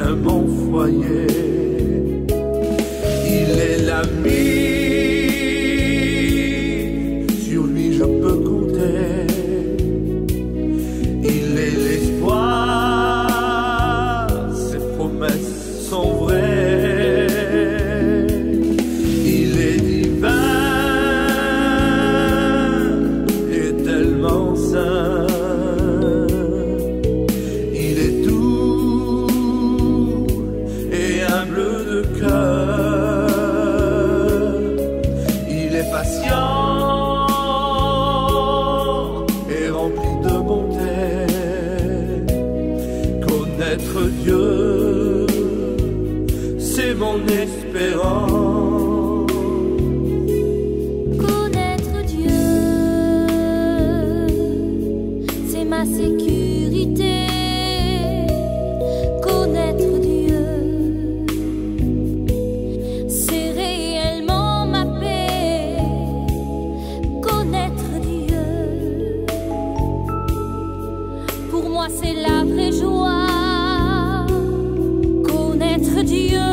un bon foyer. Il est l'ami, sur lui je peux compter. Il est l'espoir, ses promesses sont vraies. Il est divin et tellement saint. Connaître Dieu, c'est mon espérance. Connaître Dieu, c'est ma sécurité. Connaître Dieu, c'est réellement ma paix. Connaître Dieu, pour moi c'est la vraie joie. Dieu.